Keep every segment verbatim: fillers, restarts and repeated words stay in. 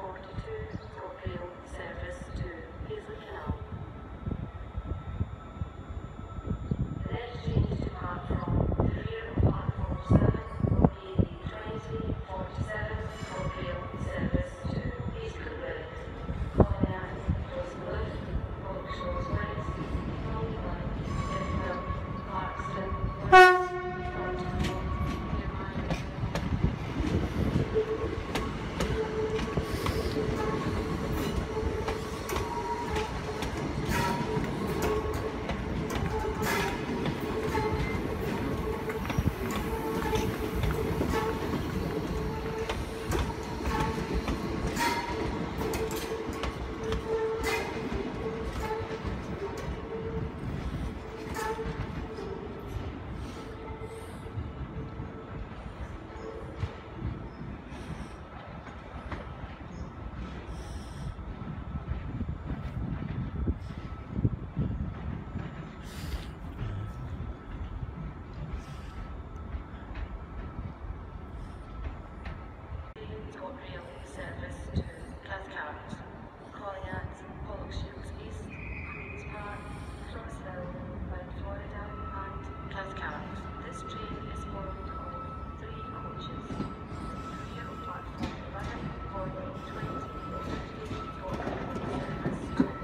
forty-two Scorpion service to Heathrow. Let's change depart from the rear of platform seven for the twenty forty-seven Scorpion service to Heathrow. Colonial, Rosenwood, Oakshore Springs, Hollywood, Edinburgh, Parkston, West, service to Glasgow, Colliant, Pollock Shields East, Queen's Park, Crossville, Mount Florida and Glasgow. This train is formed of three coaches. The rear of platform eleven for the twenty fifty-four service to Glasgow.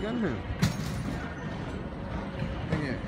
you going to do? Hang here.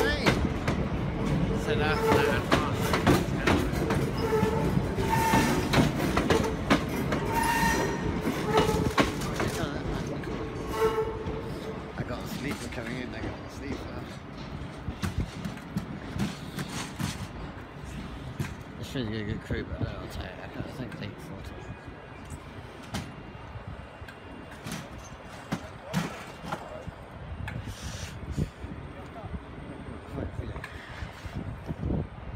Hey! So now, now. I got a sleeper coming in, I got a sleeper. It's really a good crew, but I'll tell you, I don't think they thought of it.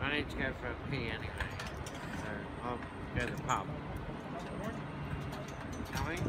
I need to go for a pee anyway, so I'll go to the pub. Coming?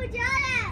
Good job!